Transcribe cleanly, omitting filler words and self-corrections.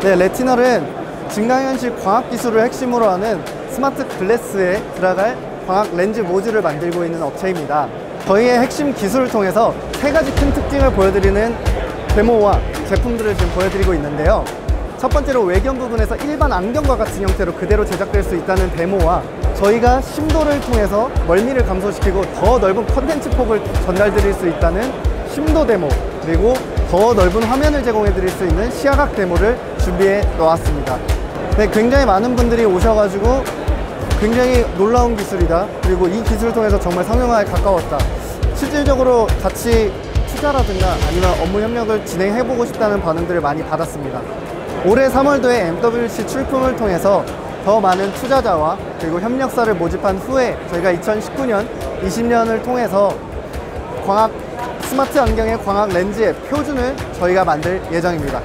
네, 레티널은 증강현실 광학기술을 핵심으로 하는 스마트 글래스에 들어갈 광학 렌즈 모듈을 만들고 있는 업체입니다. 저희의 핵심 기술을 통해서 세 가지 큰 특징을 보여드리는 데모와 제품들을 지금 보여드리고 있는데요. 첫 번째로 외경 부분에서 일반 안경과 같은 형태로 그대로 제작될 수 있다는 데모와, 저희가 심도를 통해서 멀미를 감소시키고 더 넓은 컨텐츠 폭을 전달드릴 수 있다는 심도 데모, 그리고 더 넓은 화면을 제공해드릴 수 있는 시야각 데모를 준비해 놓았습니다. 네, 굉장히 많은 분들이 오셔가지고 굉장히 놀라운 기술이다, 그리고 이 기술을 통해서 정말 상용화에 가까웠다, 실질적으로 같이 투자라든가 아니면 업무 협력을 진행해보고 싶다는 반응들을 많이 받았습니다. 올해 3월도에 MWC 출품을 통해서 더 많은 투자자와 그리고 협력사를 모집한 후에 저희가 2019년, 20년을 통해서 광학 스마트 안경의 광학 렌즈의 표준을 저희가 만들 예정입니다.